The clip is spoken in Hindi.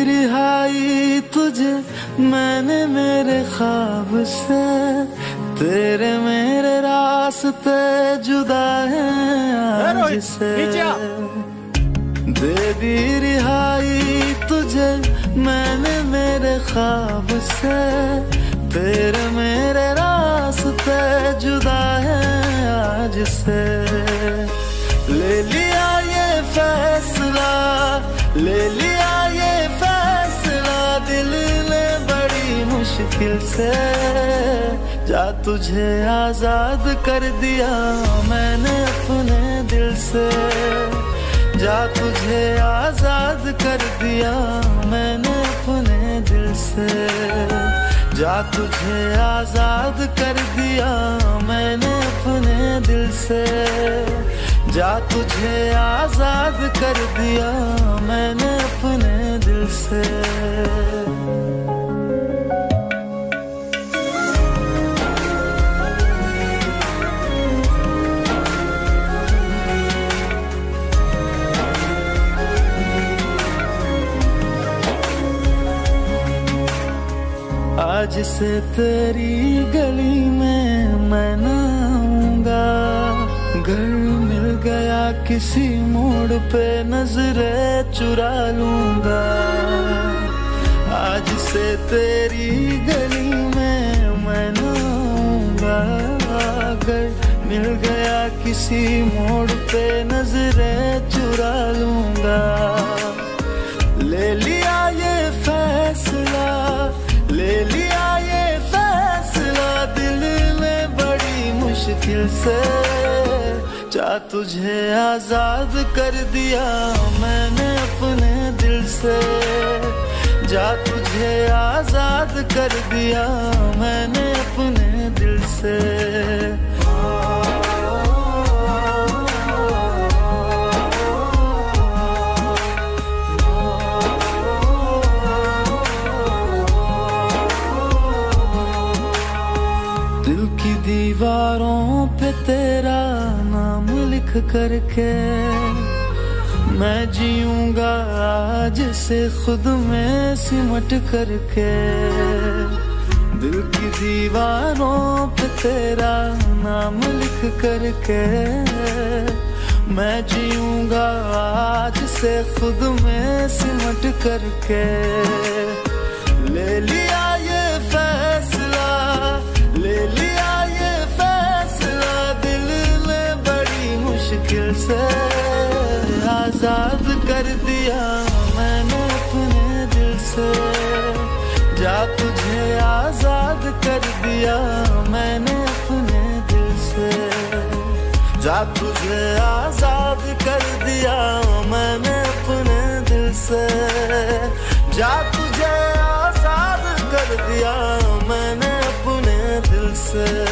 की रिहाई तुझे मैंने मेरे ख्वाब से, तेरे मेरे रास्ते जुदा है आज से। दे दी रिहाई तुझे मैंने मेरे ख्वाब से, तेरे मेरे रास्ते जुदा है आज से। ले लिया ये फैसला, ले लिया ये फैसला दिल ने बड़ी मुश्किल से, जा तुझे आजाद कर दिया मैंने अपने दिल से, जा तुझे आजाद कर दिया मैंने अपने दिल से, जा तुझे आजाद कर दिया मैंने अपने दिल से, जा तुझे आजाद कर दिया मैंने अपने दिल से। आज से तेरी गली में मैं न आऊंगा, घर मिल गया किसी मोड़ पे नजरें चुरा लूंगा। आज से तेरी गली में मैं न आऊंगा, घर मिल गया किसी मोड़ पे नजरें चुरा लूंगा। ले लिया ये फैसला, ले लिया ये फैसला दिल में बड़ी मुश्किल से, जा तुझे आजाद कर दिया मैंने अपने दिल से, जा तुझे आजाद कर दिया मैंने अपने दिल से। दिल की दीवारों पे तेरा नाम लिख करके मैं जीऊंगा, आज से खुद में सिमट करके। दिल की दीवारों पे तेरा नाम लिख करके मैं जीऊंगा, आज से खुद में सिमट करके। ले लिया ये फैसला, ले लिया ये फैसला दिल ने बड़ी मुश्किल से, आजाद कर दिया मैंने अपने दिल से, जा तुझे आजाद कर दिया मैंने अपने दिल से, जा तुझे आजाद कर दिया मैंने अपने दिल से, जा तुझे आजाद कर दिया मैंने अपने दिल से।